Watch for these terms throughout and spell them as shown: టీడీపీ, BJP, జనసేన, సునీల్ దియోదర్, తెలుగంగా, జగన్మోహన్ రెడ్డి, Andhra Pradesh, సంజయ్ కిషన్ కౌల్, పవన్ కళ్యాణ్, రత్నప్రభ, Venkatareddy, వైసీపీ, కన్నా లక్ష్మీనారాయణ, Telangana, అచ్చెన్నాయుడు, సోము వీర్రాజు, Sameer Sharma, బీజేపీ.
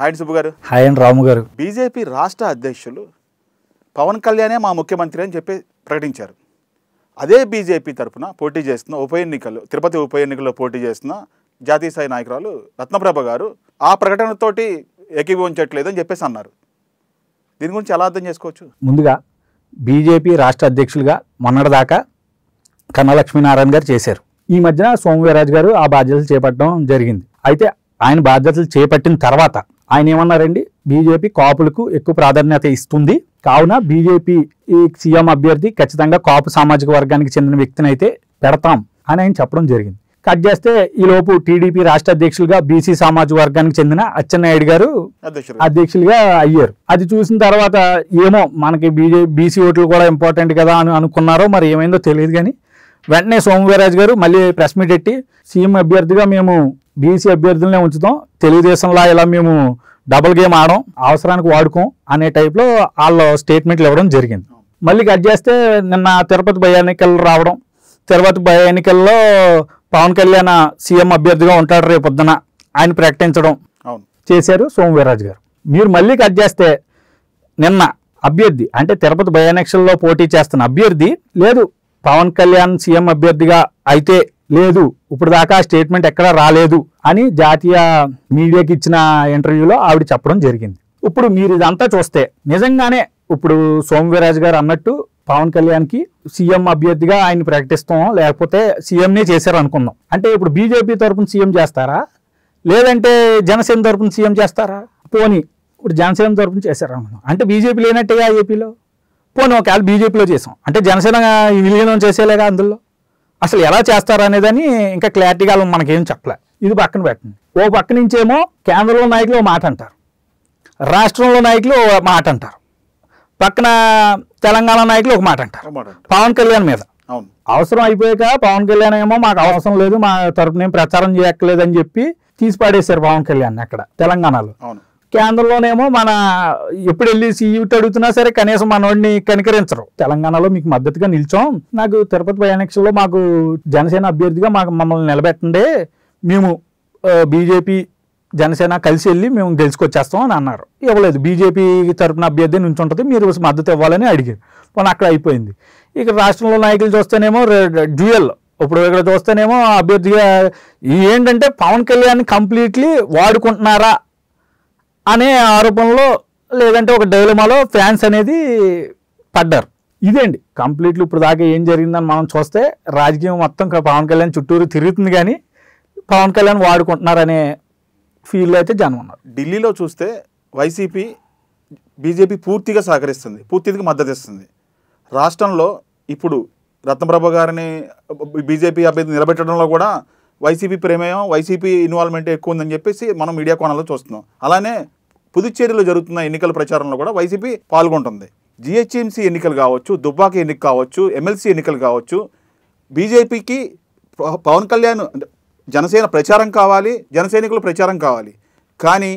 हाय सुब्बू गारू हाय रामू गारू बीजेपी राष्ट्र अध्यक्षुलु पवन कल्याणे मा मुख्यमंत्री अनि चेप्पि प्रकटिंचारु अदे बीजेपी तरफुन पोटी चेस्तुन्न उप एन्निकल्लो तिरुपति उप एन्निकल्लो पोटी चेस्तुन्न जातीय स्थायी नायकुरालु रत्नप्रभ गारू आ प्रकटनतोटी एकीभविंचट्लेदनि चेप्पेसि अन्नारु दीनि गुरिंचि एला अर्थं चेसुकोवच्चु मुंदुगा बीजेपी राष्ट्र अध्यक्षुलुगा मोन्नटिदाका कन्ना लक्ष्मीनारायण गारु चेशारु ఈ మధ్యన సోము వీర్రాజు గారు ఆ బాధ్యతలు చేపట్టడం జరిగింది। అయితే ఆయన బాధ్యతలు చేపట్టిన తర్వాత ఆయన ఏమన్నారండి, బీజేపీ కాపులకు ఎక్కువ ప్రాధాన్యత ఇస్తుంది కావున బీజేపీ ఈ సీఎం అభ్యర్థి ఖచ్చితంగా కాపు సామాజిక వర్గానికి చెందిన వ్యక్తిని అయితే పెడతాం అని ఆయన చెప్పడం జరిగింది। కట్ చేస్తే ఈ లోపు టీడీపీ రాష్ట్ర అధ్యక్షులుగా బీసీ సామాజిక వర్గానికి చెందిన అచ్చెన్నాయుడు గారు అధ్యక్షులుగా అయ్యారు। అది చూసిన తర్వాత ఏమో మనకి బీసీ ఓట్లు కూడా ఇంపార్టెంట్ కదా అని అనుకున్నారో మరి ఏమైందో తెలియదు కానీ వెంటనే సోము వీర్రాజు గారు మళ్ళీ ప్రెస్ మీట్ పెట్టి సీఎం అభ్యర్థిగా మేము బీసీ అభ్యర్థులనే ఉంచుతాం, తెలుగుదేశంలో ఇలా మేము డబుల్ గేమ్ ఆడడం, అవసరానికి వాడుకోం అనే టైప్లో వాళ్ళ స్టేట్మెంట్లు ఇవ్వడం జరిగింది। మళ్ళీ కట్ చేస్తే నిన్న తిరుపతి బై ఎన్నికలు రావడం, తిరుపతి బై ఎన్నికల్లో పవన్ కళ్యాణ్ సీఎం అభ్యర్థిగా ఉంటాడు రేపొద్దున ఆయన ప్రకటించడం చేశారు సోము వీర్రాజు గారు। మీరు మళ్ళీ కట్ చేస్తే నిన్న అభ్యర్థి అంటే తిరుపతి బై ఎన్నికల్లో పోటీ చేస్తున్న అభ్యర్థి లేదు పవన్ కళ్యాణ్ సీఎం అభ్యర్థిగా అయితే లేదు ఇప్పుడు దాకా స్టేట్మెంట్ ఎక్కడా రాలేదు అని జాతీయ మీడియాకి ఇచ్చిన ఇంటర్వ్యూలో ఆవిడ చెప్పడం జరిగింది। ఇప్పుడు మీరు ఇదంతా చూస్తే నిజంగానే ఇప్పుడు సోము వీర్రాజు గారు అన్నట్టు పవన్ కళ్యాణ్కి సీఎం అభ్యర్థిగా ఆయన ప్రకటిస్తాం లేకపోతే సీఎంనే చేశారు అనుకుందాం, అంటే ఇప్పుడు బీజేపీ తరఫున సీఎం చేస్తారా లేదంటే జనసేన తరఫున సీఎం చేస్తారా, పోనీ ఇప్పుడు జనసేన తరఫున చేశారు అనుకుందాం అంటే బీజేపీ లేనట్టేగా ఏపీలో, పోనీ ఒకవేళ బీజేపీలో చేసాం అంటే జనసేన విలీనం చేసేలేగా అందులో అసలు ఎలా చేస్తారు అనేదని ఇంకా క్లారిటీగా మనకేం చెప్పలే। ఇది పక్కన పెట్టండి, ఓ పక్క నుంచేమో కేంద్రంలో నాయకులు ఓ మాట అంటారు, రాష్ట్రంలో నాయకులు ఓ మాట అంటారు, పక్కన తెలంగాణ నాయకులు ఒక మాట అంటారు పవన్ కళ్యాణ్ మీద। అవసరం అయిపోయాక పవన్ కళ్యాణ్ ఏమో మాకు అవసరం లేదు మా తరపున ఏం ప్రచారం చేయక్కర్లేదని చెప్పి తీసి పాడేశారు పవన్ కళ్యాణ్ అక్కడ తెలంగాణలో। కేంద్రంలోనేమో మన ఎప్పుడు వెళ్ళి సీటు అడుగుతున్నా సరే కనీసం మనోడిని కనికరించరు, తెలంగాణలో మీకు మద్దతుగా నిల్చోం నాకు తిరుపతి బై ఎలక్షన్లో మాకు జనసేన అభ్యర్థిగా మాకు మమ్మల్ని నిలబెట్టండి మేము బీజేపీ జనసేన కలిసి వెళ్ళి మేము గెలుచుకొచ్చేస్తాం అని అన్నారు, ఇవ్వలేదు బీజేపీ తరఫున అభ్యర్థి నుంచి ఉంటుంది మీరు మద్దతు ఇవ్వాలని అడిగారు, మనం అక్కడ అయిపోయింది। ఇక రాష్ట్రంలో నాయకులు చూస్తేనేమో డ్యూయల్ ఇప్పుడు ఇక్కడ చూస్తేనేమో అభ్యర్థిగా ఏంటంటే పవన్ కళ్యాణ్ కంప్లీట్లీ వాడుకుంటున్నారా అనే ఆరోపణలో లేదంటే ఒక డైలమాలో ఫ్యాన్స్ అనేది పడ్డారు। ఇదేండి కంప్లీట్లీ ఇప్పుడు దాకా ఏం జరిగిందని మనం చూస్తే రాజకీయం మొత్తం పవన్ కళ్యాణ్ చుట్టూరు తిరుగుతుంది కానీ పవన్ కళ్యాణ్ వాడుకుంటున్నారనే ఫీల్ అయితే జనం ఉన్నారు। ఢిల్లీలో చూస్తే వైసీపీ బీజేపీ పూర్తిగా సహకరిస్తుంది, పూర్తిగా మద్దతు ఇస్తుంది। రాష్ట్రంలో ఇప్పుడు రత్నప్రభ గారిని బీజేపీ అభ్యర్థి నిలబెట్టడంలో కూడా వైసీపీ ప్రేమేయం వైసీపీ ఇన్వాల్వ్మెంట్ ఎక్కువ ఉందని చెప్పేసి మనం మీడియా కోణంలో చూస్తున్నాం। అలానే పుదుచ్చేరిలో జరుగుతున్న ఎన్నికల ప్రచారంలో కూడా వైసీపీ పాల్గొంటుంది। జిహెచ్ఎంసీ ఎన్నికలు కావచ్చు, దుబ్బాకి ఎన్నిక కావచ్చు, ఎమ్మెల్సీ ఎన్నికలు కావచ్చు, బీజేపీకి పవన్ కళ్యాణ్ జనసేన ప్రచారం కావాలి, జనసైనికులు ప్రచారం కావాలి, కానీ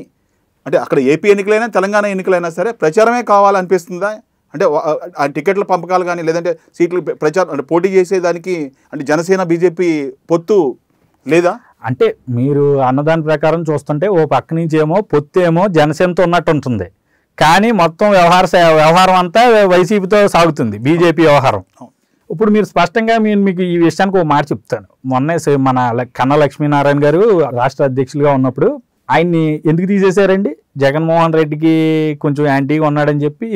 అంటే అక్కడ ఏపీ ఎన్నికలైనా తెలంగాణ ఎన్నికలైనా సరే ప్రచారమే కావాలనిపిస్తుందా అంటే ఆ టికెట్ల పంపకాలు కానీ లేదంటే సీట్లు ప్రచారం అంటే పోటీ చేసేదానికి అంటే జనసేన బీజేపీ పొత్తు లేదా అంటే మీరు అన్నదాని ప్రకారం చూస్తుంటే ఓ పక్క నుంచి ఏమో పొత్తు ఏమో జనసేనతో ఉన్నట్టు ఉంటుంది కానీ మొత్తం వ్యవహారం అంతా వైసీపీతో సాగుతుంది బీజేపీ వ్యవహారం। ఇప్పుడు మీరు స్పష్టంగా నేను మీకు ఈ విషయానికి ఓ మాట చెప్తాను, మొన్న మన కన్నా లక్ష్మీనారాయణ గారు రాష్ట్ర అధ్యక్షులుగా ఉన్నప్పుడు ఆయన్ని ఎందుకు తీసేశారండి, జగన్మోహన్ రెడ్డికి కొంచెం యాంటీగా ఉన్నాడని చెప్పి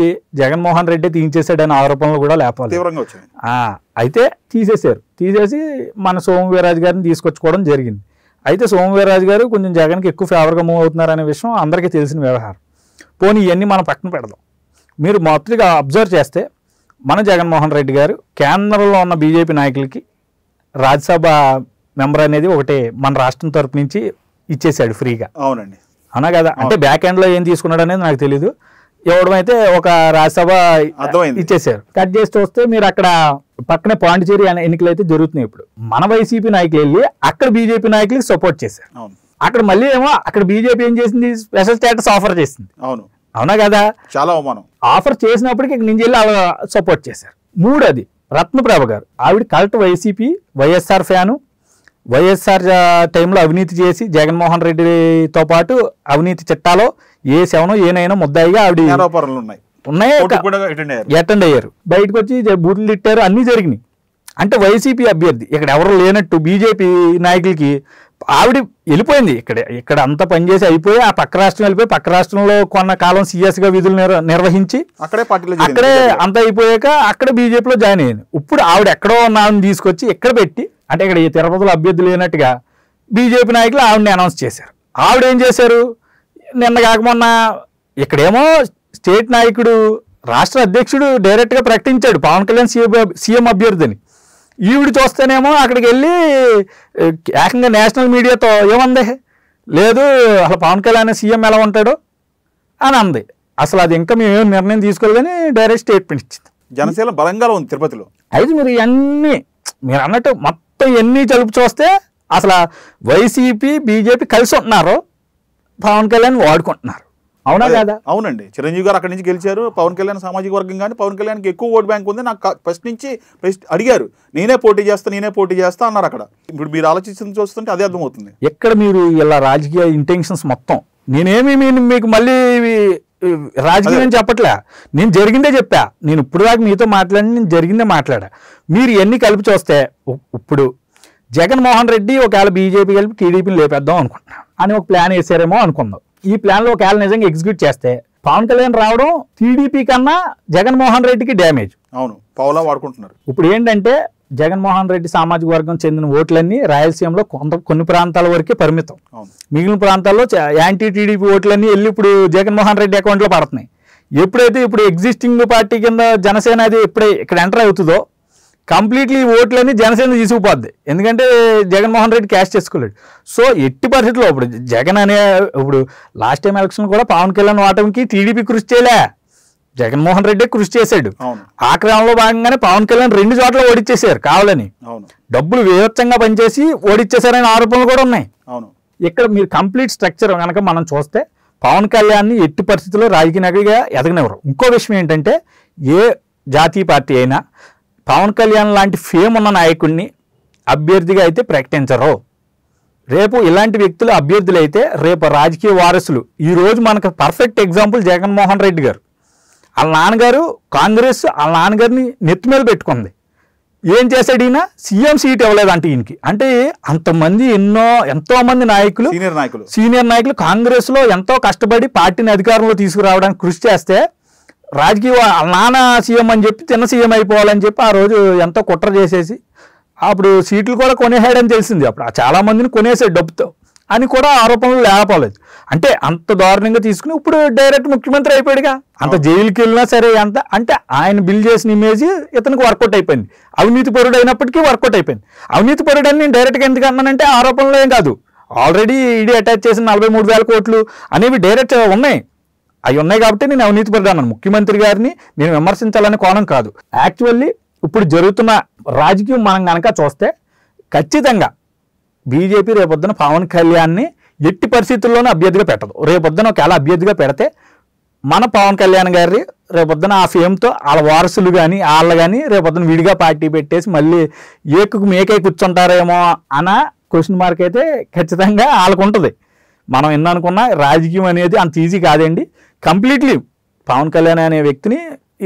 జగన్మోహన్ రెడ్డి తీయించేశాడని ఆరోపణలు కూడా లేపాలి, అయితే తీసేశారు, తీసేసి మన సోము వీర్రాజు గారిని తీసుకొచ్చుకోవడం జరిగింది। అయితే సోము వీర్రాజు గారు కొంచెం జగన్కి ఎక్కువ ఫేవర్గా మూవ్ అవుతున్నారనే విషయం అందరికీ తెలిసిన వ్యవహారం, పోనీ ఇవన్నీ మనం పక్కన పెడదాం। మీరు మొదటిగా అబ్జర్వ్ చేస్తే మన జగన్మోహన్ రెడ్డి గారు కేంద్రంలో ఉన్న బీజేపీ నాయకులకి రాజ్యసభ మెంబర్ అనేది ఒకటి మన రాష్ట్రం తరపు నుంచి ఇచ్చేసాడు ఫ్రీగా, అవునండి అవునా కదా, అంటే బ్యాక్ ఎండ్లో ఏం తీసుకున్నాడు అనేది నాకు తెలీదు, ఇవ్వడం అయితే ఒక రాజ్యసభ ఇచ్చేసారు। కట్ చేసి చూస్తే మీరు అక్కడ పక్కన పాండిచేరి ఎన్నికలు అయితే జరుగుతున్నాయి, ఇప్పుడు మన వైసీపీ నాయకులు వెళ్ళి అక్కడ బీజేపీ నాయకులకి సపోర్ట్ చేశారు, అక్కడ మళ్ళీ ఏమో అక్కడ బీజేపీ ఏం చేసింది స్పెషల్ స్టేటస్ ఆఫర్ చేసింది, అవును అవునా కదా, చాలా అవమానం ఆఫర్ చేసినప్పటికీ ఇక్కడ నుంచి వెళ్ళి అలా సపోర్ట్ చేశారు। మూడోది రత్నప్రభ గారు, ఆవిడ correct వైసీపీ YSR fan, YSR టైంలో అవినీతి చేసి జగన్మోహన్ రెడ్డితో పాటు అవినీతి చట్టాలో ఏ శవనం ఏనైనా ముద్దాయిగా ఆవిడ ఆరోపణలు ఉన్నాయి అటెండ్ అయ్యారు బయటకు వచ్చి బూతులు తిట్టారు అన్నీ జరిగినాయి అంటే వైసీపీ అభ్యర్థి ఇక్కడ ఎవరు లేనట్టు బీజేపీ నాయకులకి ఆవిడ వెళ్ళిపోయింది ఇక్కడ ఇక్కడ అంతా పనిచేసి అయిపోయి ఆ పక్క రాష్ట్రం వెళ్ళిపోయి పక్క రాష్ట్రంలో కొన్న కాలం సీఎస్గా విధులు నిర్వహించి అక్కడే అంతా అయిపోయాక అక్కడ బీజేపీలో జాయిన్ అయ్యింది ఇప్పుడు ఆవిడ ఎక్కడో నామని తీసుకొచ్చి ఎక్కడ పెట్టి అంటే ఇక్కడ ఈ తిరుపతిలో అభ్యర్థి లేనట్టుగా బీజేపీ నాయకులు ఆవిడని అనౌన్స్ చేశారు ఆవిడ ఏం చేశారు నిన్న కాక మొన్న ఇక్కడేమో స్టేట్ నాయకుడు రాష్ట్ర అధ్యక్షుడు డైరెక్ట్గా ప్రకటించాడు పవన్ కళ్యాణ్ సీఎం అభ్యర్థిని ఈవిడ చూస్తేనేమో అక్కడికి వెళ్ళి ఏకంగా నేషనల్ మీడియాతో ఏమంది లేదు అసలు పవన్ కళ్యాణ్ సీఎం ఎలా ఉంటాడో అని అంది అసలు అది ఇంకా మేము ఏం నిర్ణయం తీసుకోలేదని డైరెక్ట్ స్టేట్మెంట్ ఇచ్చింది జనసేన బలంగా ఉంది తిరుపతిలో అయితే మీరు ఇవన్నీ మీరు అన్నట్టు మొత్తం ఇవన్నీ చలుపు చూస్తే అసలు వైసీపీ బీజేపీ కలిసి ఉంటున్నారు పవన్ కళ్యాణ్ వాడుకుంటున్నారు అవునా కదా అవునండి చిరంజీవి గారు అక్కడి నుంచి గెలిచారు పవన్ కళ్యాణ్ సామాజిక వర్గం కానీ పవన్ కళ్యాణ్కి ఎక్కువ ఓటు బ్యాంక్ ఉంది నాకు ఫస్ట్ నుంచి అడిగారు నేనే పోటీ చేస్తా అన్నారు అక్కడ ఇప్పుడు మీరు ఆలోచించింది చూస్తుంటే అదే అర్థమవుతుంది ఎక్కడ మీరు ఇలా రాజకీయ ఇంటెన్షన్స్ మొత్తం నేనేమి మీకు మళ్ళీ రాజకీయం చెప్పట్లే నేను జరిగిందే చెప్పా నేను ఇప్పుడు దాకా మీతో మాట్లాడి నేను జరిగిందే మాట్లాడా మీరు ఇవన్నీ కలిపి చూస్తే ఇప్పుడు జగన్మోహన్ రెడ్డి ఒకవేళ బీజేపీ కలిపి టీడీపీని లేపేద్దాం అనుకుంటున్నాను అని ఒక ప్లాన్ వేసారేమో అనుకుందాం ఈ ప్లాన్లో ఒకవేళ నిజంగా ఎగ్జిక్యూట్ చేస్తే పవన్ కళ్యాణ్ రావడం టీడీపీ కన్నా జగన్మోహన్ రెడ్డికి డ్యామేజ్ అవును పవలా వాడుకుంటున్నారు ఇప్పుడు ఏంటంటే జగన్మోహన్ రెడ్డి సామాజిక వర్గం చెందిన ఓట్లన్నీ రాయలసీమలో కొన్ని ప్రాంతాల వరకే పరిమితం మిగిలిన ప్రాంతాల్లో యాంటీ టీడీపీ ఓట్లన్నీ వెళ్ళి ఇప్పుడు జగన్మోహన్ రెడ్డి అకౌంట్లో పడుతున్నాయి ఎప్పుడైతే ఇప్పుడు ఎగ్జిస్టింగ్ పార్టీ కింద జనసేన అది ఎప్పుడే ఇక్కడ ఎంటర్ అవుతుందో కంప్లీట్లీ ఓట్లన్నీ జనసేన తీసుకుపోద్ది ఎందుకంటే జగన్మోహన్ రెడ్డి క్యాష్ చేసుకోలేడు సో ఎట్టి పరిస్థితుల్లో ఇప్పుడు జగన్ అనే ఇప్పుడు లాస్ట్ టైం ఎలక్షన్ కూడా పవన్ కళ్యాణ్ ఓటమికి టీడీపీ కృషి చేయలే జగన్మోహన్ రెడ్డి కృషి చేశాడు ఆ క్రమంలో భాగంగానే పవన్ కళ్యాణ్ రెండు చోట్ల ఓడిచ్చేశారు కావాలని డబ్బులు వివచ్చంగా పనిచేసి ఓడిచ్చేశారనే ఆరోపణలు కూడా ఉన్నాయి ఇక్కడ మీరు కంప్లీట్ స్ట్రక్చర్ కనుక మనం చూస్తే పవన్ కళ్యాణ్ని ఎట్టి పరిస్థితుల్లో రాజకీయ నాయకుడిగా ఎదగనివ్వరు ఇంకో విషయం ఏంటంటే ఏ జాతీయ పార్టీ అయినా పవన్ కళ్యాణ్ లాంటి ఫేమ్ ఉన్న నాయకుడిని అభ్యర్థిగా అయితే ప్రకటించరు రేపు ఇలాంటి వ్యక్తులు అభ్యర్థులు అయితే రేపు రాజకీయ వారసులు ఈరోజు మనకు పర్ఫెక్ట్ ఎగ్జాంపుల్ జగన్మోహన్ రెడ్డి గారు వాళ్ళ నాన్నగారు కాంగ్రెస్ వాళ్ళ నాన్నగారిని నెత్తి మీద పెట్టుకుంది ఏం చేశాడు ఈయన సీఎం సీట్ ఇవ్వలేదు అంటే ఈయనకి అంటే అంతమంది ఎంతోమంది నాయకులు సీనియర్ నాయకులు కాంగ్రెస్లో ఎంతో కష్టపడి పార్టీని అధికారంలో తీసుకురావడానికి కృషి చేస్తే రాజకీయ నాన్న సీఎం అని చెప్పి చిన్న సీఎం అయిపోవాలని చెప్పి ఆ రోజు ఎంతో కుట్ర చేసేసి అప్పుడు సీట్లు కూడా కొనేసాడని తెలిసింది అప్పుడు చాలామందిని కొనేసాడు డబ్బుతో అని కూడా ఆరోపణలు లేకపోలేదు అంటే అంత దారుణంగా తీసుకుని ఇప్పుడు డైరెక్ట్ ముఖ్యమంత్రి అయిపోయాడుగా అంత జైలుకి వెళ్ళినా సరే అంత అంటే ఆయన బిల్డ్ చేసిన ఇమేజ్ ఇతనికి వర్కౌట్ అయిపోయింది అవినీతి పరుడు అయినప్పటికీ వర్కౌట్ అయిపోయింది అవినీతి పరుడు అని నేను డైరెక్ట్గా ఎందుకు అన్నానంటే ఆరోపణలు ఏం కాదు ఆల్రెడీ ఈడీ అటాచ్ చేసిన 43,000 కోట్లు అనేవి డైరెక్ట్ ఉన్నాయి అవి ఉన్నాయి కాబట్టి నేను అవినీతి పరుడన్నాను ముఖ్యమంత్రి గారిని నేను విమర్శించాలనే కోణం కాదు యాక్చువల్లీ ఇప్పుడు జరుగుతున్న రాజకీయం మనం కనుక చూస్తే ఖచ్చితంగా బీజేపీ రేపొద్దున పవన్ కళ్యాణ్ని ఎట్టి పరిస్థితుల్లోనూ అభ్యర్థిగా పెట్టదు రేపొద్దున ఒకవేళ అభ్యర్థిగా పెడితే మన పవన్ కళ్యాణ్ గారి రేపొద్దున ఆ ఫేమ్తో వాళ్ళ వారసులు కానీ వాళ్ళు కానీ రేపొద్దున విడిగా పార్టీ పెట్టేసి మళ్ళీ మేకే కూర్చుంటారేమో అన్న క్వశ్చన్ మార్క్ అయితే ఖచ్చితంగా వాళ్ళకు ఉంటుంది మనం ఎన్ననుకున్నా రాజకీయం అనేది అంత ఈజీ కాదండి కంప్లీట్లీ పవన్ కళ్యాణ్ అనే వ్యక్తిని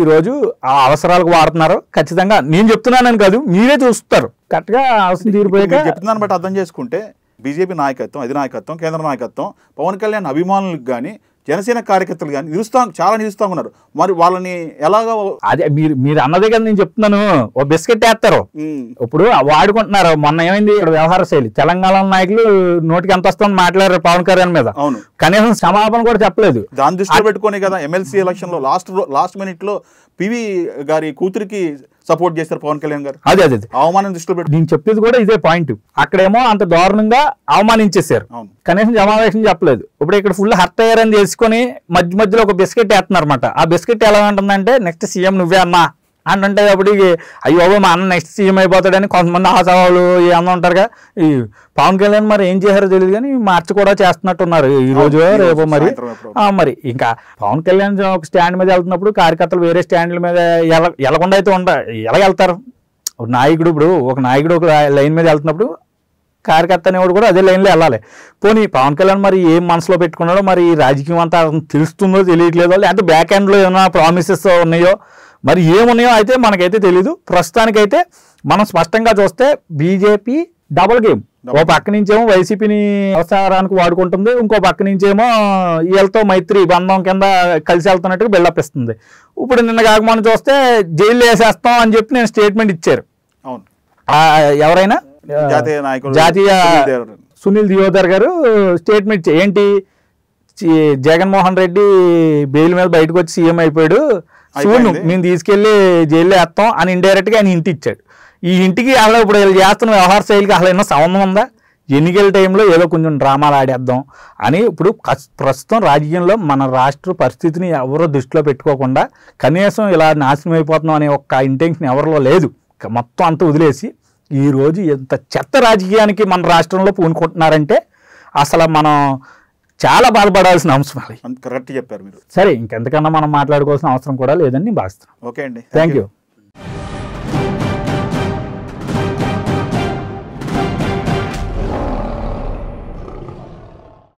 ఈరోజు ఆ అవసరాలకు వాడుతున్నారు ఖచ్చితంగా నేను చెప్తున్నానని కాదు మీరే చూస్తారు కరెక్ట్గా అవసరం తీరిపోయాక చెప్తున్నాను బట్ అర్థం చేసుకుంటే బీజేపీ నాయకత్వం అధినాయకత్వం కేంద్ర నాయకత్వం పవన్ కళ్యాణ్ అభిమానులకు కానీ జనసేన కార్యకర్తలు కానీ చాలా నిలుస్తూ ఉన్నారు మరి వాళ్ళని ఎలాగో అదే మీరు అన్నదే కదా నేను చెప్తున్నాను ఓ బిస్కెట్ వేస్తారు ఇప్పుడు వాడుకుంటున్నారు మొన్న ఏమైంది ఇక్కడ వ్యవహార శైలి తెలంగాణ నాయకులు నోటికి ఎంత వస్తుందని మాట్లాడారు పవన్ కళ్యాణ్ మీద అవును కనీసం సమాపణ కూడా చెప్పలేదు దాని దృష్టిలో పెట్టుకునే కదా ఎమ్మెల్సీ ఎలక్షన్ లో లాస్ట్ మినిట్ లో పివి గారి కూతురికి సపోర్ట్ చేస్తారు పవన్ కళ్యాణ్ గారు అదే అవమానం దృష్టిలో పెట్టి నేను చెప్పేది కూడా ఇదే పాయింట్ అక్కడేమో అంత దారుణంగా అవమానించేశారు కనీసం సమావేశం చెప్పలేదు ఇప్పుడు ఇక్కడ ఫుల్ హర్ట్ అయ్యారని తెలుసుకొని మధ్యలో ఒక బిస్కెట్ వేస్తున్నారు అనమాట ఆ బిస్కెట్ ఎలా ఉంటుందంటే నెక్స్ట్ సీఎం నువ్వే అమ్మా అని అంటే అప్పుడు అయ్యో మా అన్న నెక్స్ట్ సీఎం అయిపోతాడని కొంతమంది ఆశావాళ్ళు ఏమన్నా ఉంటారుగా ఈ పవన్ కళ్యాణ్ మరి ఏం చేశారో తెలియదు కానీ మార్చి కూడా చేస్తున్నట్టున్నారు ఈ రోజు రేపు మరి ఇంకా పవన్ కళ్యాణ్ ఒక స్టాండ్ మీద వెళ్తున్నప్పుడు కార్యకర్తలు వేరే స్టాండ్ల మీద వెళ్ళకుండా అయితే ఎలా వెళ్తారు నాయకుడు ఇప్పుడు ఒక నాయకుడు ఒక లైన్ మీద వెళ్తున్నప్పుడు కార్యకర్త అనేవాడు కూడా అదే లైన్లో వెళ్ళాలి. పోనీ పవన్ కళ్యాణ్ మరి ఏం మనసులో పెట్టుకున్నాడో మరి రాజకీయం అంతా తెలుస్తుందో తెలియట్లేదో, లేకపోతే బ్యాక్ హ్యాండ్లో ఏమైనా ప్రామిసెస్ ఉన్నాయో మరి ఏమున్నాయో అయితే మనకైతే తెలీదు. ప్రస్తుతానికైతే మనం స్పష్టంగా చూస్తే బీజేపీ డబుల్ గేమ్, ఓ పక్క నుంచేమో వైసీపీని అవసరానికి వాడుకుంటుంది, ఇంకో పక్క నుంచేమో వీళ్ళతో మైత్రి బంధం కింద కలిసి వెళ్తున్నట్టుగా బిల్డప్ ఇస్తుంది. ఇప్పుడు నిన్న కాక మనం చూస్తే జైలు వేసేస్తాం అని చెప్పి నేను స్టేట్మెంట్ ఇచ్చారు. అవును, ఎవరైనా జాతీయ సునీల్ దియోదర్ గారు స్టేట్మెంట్ ఏంటి, జగన్మోహన్ రెడ్డి బెయిల్ మీద బయటకు వచ్చి సీఎం అయిపోయాడు, సూను మేము తీసుకెళ్ళి జైల్లో వేస్తాం అని ఇండైరెక్ట్గా ఆయన ఇంటి ఇచ్చాడు. ఈ ఇంటికి అలా ఇప్పుడు వీళ్ళు చేస్తున్న వ్యవహార శైలికి అసలు ఏమన్నా సంబంధం ఉందా? ఎన్నికల టైంలో ఏదో కొంచెం డ్రామాలు ఆడేద్దాం అని ఇప్పుడు ప్రస్తుతం రాజకీయంలో మన రాష్ట్ర పరిస్థితిని ఎవరో దృష్టిలో పెట్టుకోకుండా కనీసం ఇలా నాశనం అయిపోతున్నాం అనే ఒక్క ఇంటెన్షన్ ఎవరిలో లేదు. మొత్తం అంతా వదిలేసి ఈరోజు ఎంత చెత్త రాజకీయానికి మన రాష్ట్రంలో పూనుకుంటున్నారంటే అసలు మనం చాలా బాధపడాల్సిన అవసరం. అది కరెక్ట్ చెప్పారు మీరు. సరే, ఇంకెంతకన్నా మనం మాట్లాడుకోవాల్సిన అవసరం కూడా లేదని భావిస్తున్నాం. ఓకే అండి, థ్యాంక్ యూ.